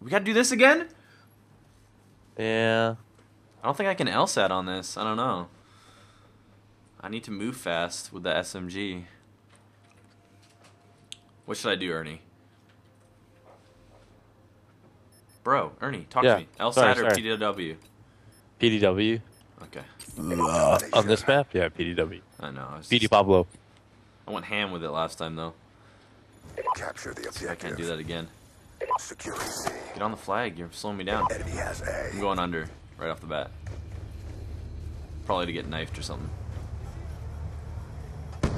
We gotta do this again? Yeah. I don't think I can LSAT on this. I don't know. I need to move fast with the SMG. What should I do, Ernie? Bro, Ernie, talk to me. LSAT or PDW? PDW. Okay. On this map? Yeah, PDW. I know. PD Pablo. I went ham with it last time, though. Capture the objective. I can't do that again. Security. Get on the flag. You're slowing me down. Enemy has A. I'm going under right off the bat. Probably to get knifed or something. I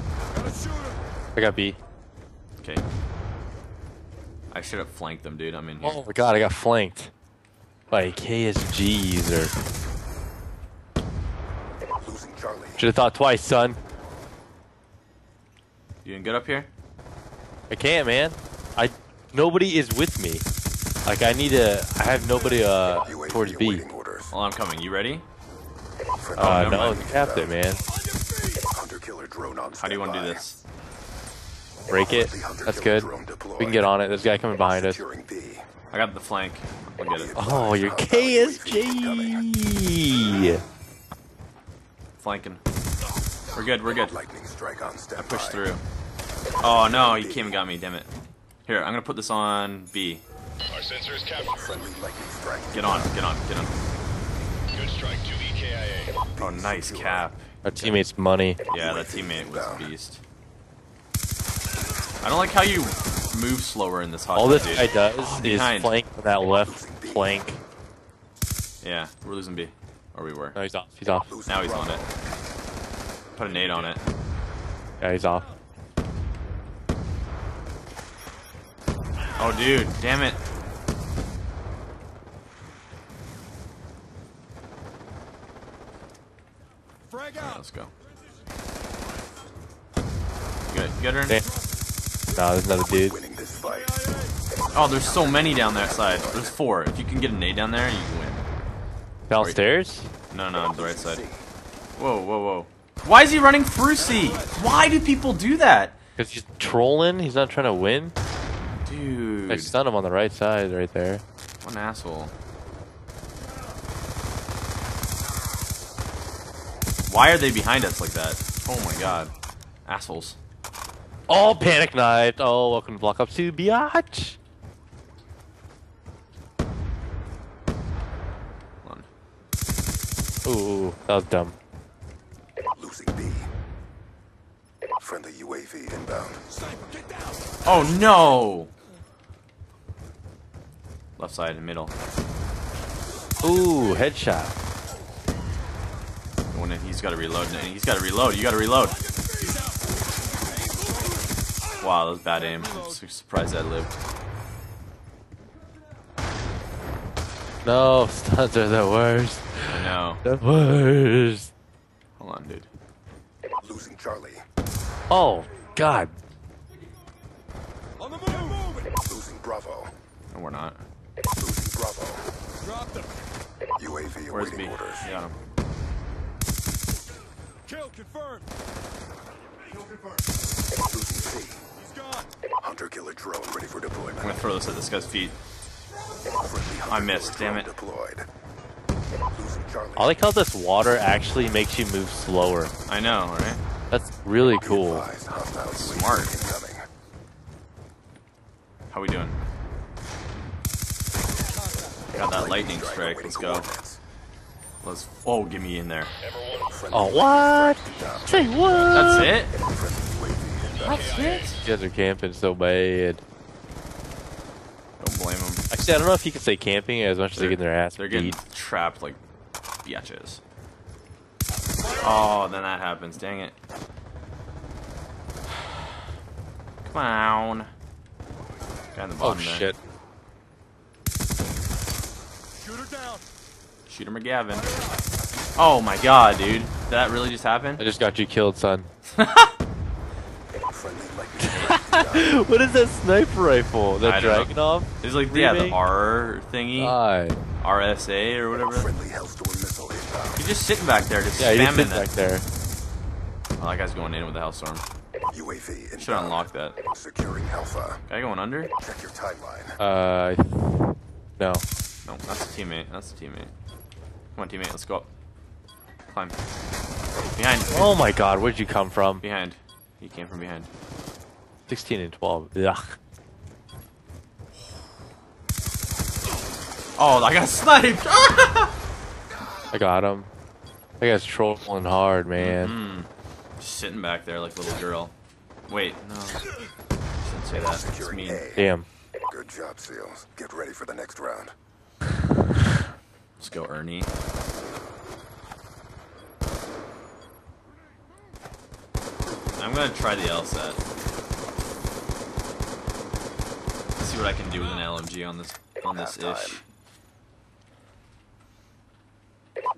got B. Okay. I should have flanked them, dude. I'm in here. Oh my god, I got flanked by KSGs or. Losing Charlie. Should have thought twice, son. You doing good up here? I can't, man. Nobody is with me. Like I have nobody towards B. Well, I'm coming. You ready? No, capped it, man. Hunter Killer drone on. How do you want to do this? Break it. That's good. We can get on it. There's a guy coming behind us. I got the flank. I'll get it. Oh, you're KSG. Flanking. We're good. We're good. Lightning strike on standby. I pushed through. Oh no, he came and got me. Damn it. Here, I'm gonna put this on B. Our sensor is captured. Get on, get on, get on. Good strike to the KIA. Oh, nice cap. Our teammate's money. Yeah, that teammate was a beast. I don't like how you move slower in this hot. All this guy does is flank that left flank. Yeah, we're losing B. Or we were. No, he's off. He's off. Now he's on it. Put a nade on it. Yeah, he's off. Oh, dude, damn it. Right, let's go. Good, get her in. Nah, there's another dude. Oh, there's so many down that side. There's four. If you can get a nade down there, you can win. Downstairs? No, no, on the right side. Whoa, whoa, whoa. Why is he running through C? Why do people do that? Because he's trolling. He's not trying to win. Dude. I stunned him on the right side right there. What an asshole. Why are they behind us like that? Oh my god. Assholes. Oh, panic knife. Oh, welcome to Black Ops 2, biatch. Hold on. Ooh, that was dumb. Losing B. Friendly UAV inbound. Oh no! Left side and middle. Ooh, headshot. Going in, he's got to reload. He's got to reload. You got to reload. Wow, that was bad aim. I'm surprised that lived. No, stuns are the worst. I know. The worst. Hold on, dude. Losing Charlie. Oh, God. On the move. Losing Bravo. No, we're not. Losing Bravo. Drop them. UAV awaiting orders. Got him. Kill confirmed. Kill confirmed. Losing C. He's gone. Hunter Killer drone ready for deployment. I'm gonna throw this at this guy's feet. I missed. Damn it. Deployed. Losing Charlie. I like how this water actually makes you move slower. I know, right? That's really cool. Smart. How we doing? Got that lightning strike. Let's go. Let's. Oh, get me in there. Oh, what? Say what? That's it? That's it? You guys are camping so bad. Don't blame them. Actually, I don't know if you can say camping as much as they get their ass. They're getting trapped like biatches. Oh, then that happens. Dang it. Come on. Guy in the bottom there. Shit. Shoot her down. Shoot her, McGavin. Oh my god, dude. Did that really just happen? I just got you killed, son. What is that sniper rifle? That Dragonov? It's like the R thingy. RSA or whatever. Friendly Hellstorm missile inbound. You're just sitting back there, just spamming that. Back there. Oh, that guy's going in with the Hellstorm. UAV should unlock that. Securing Alpha. Guy going under? Check your timeline. No. Oh, that's a teammate. That's a teammate. Come on, teammate. Let's go up. Climb. Behind. Oh my god, where'd you come from? Behind. You came from behind. 16 and 12. Ugh. Oh, I got sniped! I got him. I got trolling hard, man. Mm-hmm. Just sitting back there like a little girl. Wait, no. Shouldn't say that. It's mean. Damn. Good job, Seals. Get ready for the next round. Let's go, Ernie. I'm gonna try the LSAT. Let's see what I can do with an LMG on this ish.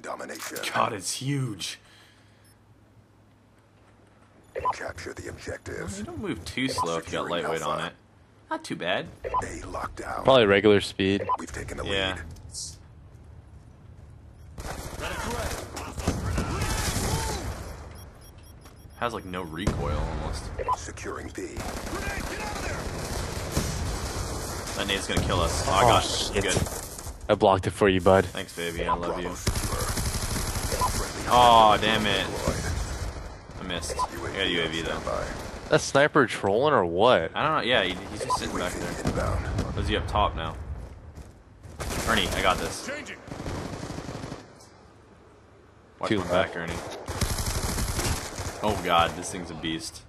Domination. God, it's huge. Capture the objectives. Well, don't move too slow if you got lightweight on it. Not too bad. They locked down. Probably regular speed. We've taken the lead. Has like no recoil almost. Securing B. That nade's gonna kill us. Oh, I got it. Good. I blocked it for you, bud. Thanks, baby. I love you. Oh, damn it. I missed. I got a UAV though. That sniper trolling or what? I don't know. Yeah, he's just sitting back there. Is he up top now? Ernie, I got this. Watch him back, Ernie. Oh god, this thing's a beast.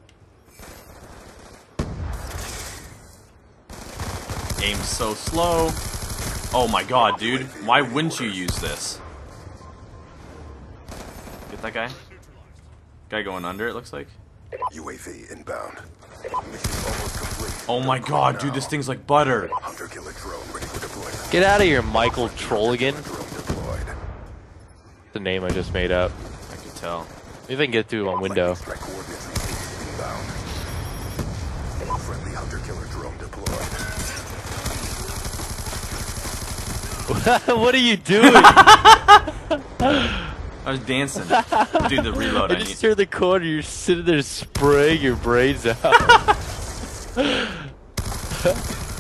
Aim so slow. Oh my god, dude. Why wouldn't you use this? Get that guy? Guy going under, it looks like. UAV inbound. Oh my god, dude, this thing's like butter. Hunter Killer drone ready for deployment. Get out of here, Michael Trolligan. The name I just made up. I can tell. If I can get through one window. Friendly Hunter Killer drone deployed. What are you doing? I was dancing. Dude, the reload. I just hear the corner. You're sitting there spraying your brains out.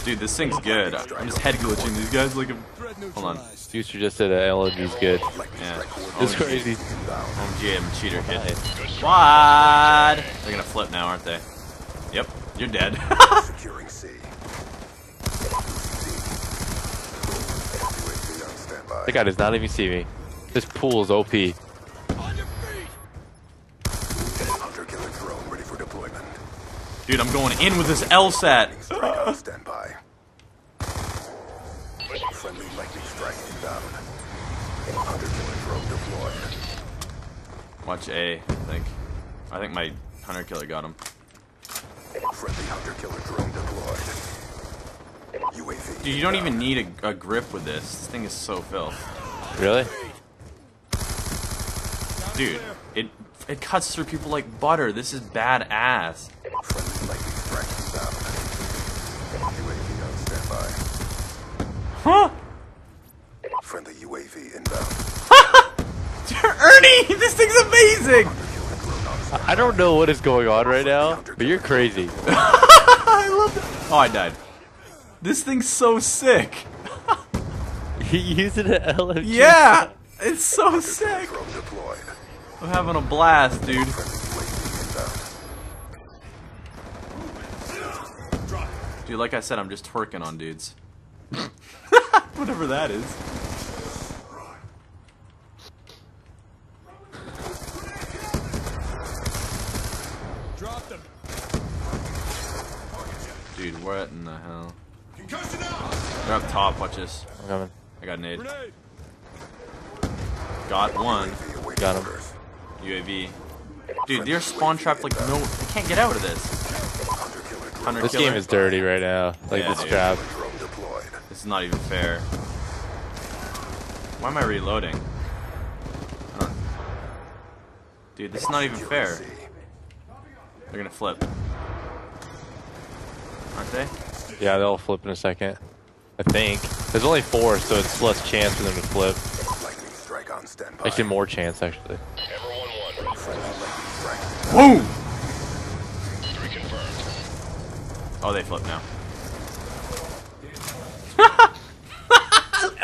Dude, this thing's good. I'm just head glitching. These guys like a. Hold on. Deucer just said LMG's good. Yeah. It's crazy. OMG, I'm a cheater, kid. What? They're gonna flip now, aren't they? Yep, you're dead. Securing C. The guy does not even see me. This pool is OP. Dude, I'm going in with this LSAT. Stand by. Friendly Lightning Strike inbound. Hunter Killer drone deployed. Watch A, I think. I think my Hunter Killer got him. Friendly Hunter Killer drone deployed. UAV. Dude, you don't even need a grip with this. This thing is so filth. Really? Dude, it cuts through people like butter. This is badass. Friendly Lightning Strike inbound. UAV on standby. Huh? Friendly UAV inbound. Ernie, this thing's amazing. I don't know what is going on right now, but you're crazy. I love it. Oh, I died. This thing's so sick. You use it at LMG. Yeah, it's so sick. I'm having a blast, dude. Dude, like I said, I'm just twerking on dudes. Whatever that is. Drop them. Dude, what in the hell? They're up top, watch this. I'm coming. I got an aid. Got one. Got him. UAV. Dude, they're spawn trapped like no. I can't get out of this. Hunter this killer. Game is dirty right now. Like yeah, this trap. It's not even fair. Why am I reloading? Huh. Dude, this is not even fair. They're gonna flip. Aren't they? Yeah, they'll flip in a second. I think. There's only four, so it's less chance for them to flip. Lightning strike on standby. Actually, more chance, actually. Boom! Oh, they flip now.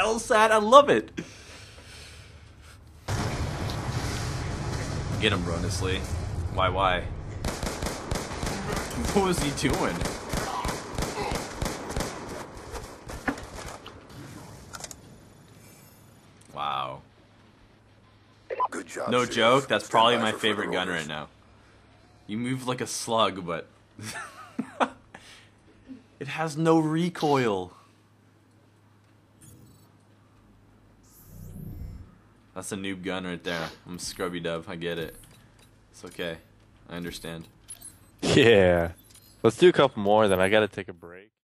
LSAT. I love it. Get him, bro, honestly. Why? What was he doing? Wow. Good job. No joke, that's probably my favorite gun right now. You move like a slug, but it has no recoil. That's a noob gun right there. I'm Scrubby Dub, I get it. It's okay. I understand. Yeah. Let's do a couple more, then I gotta take a break.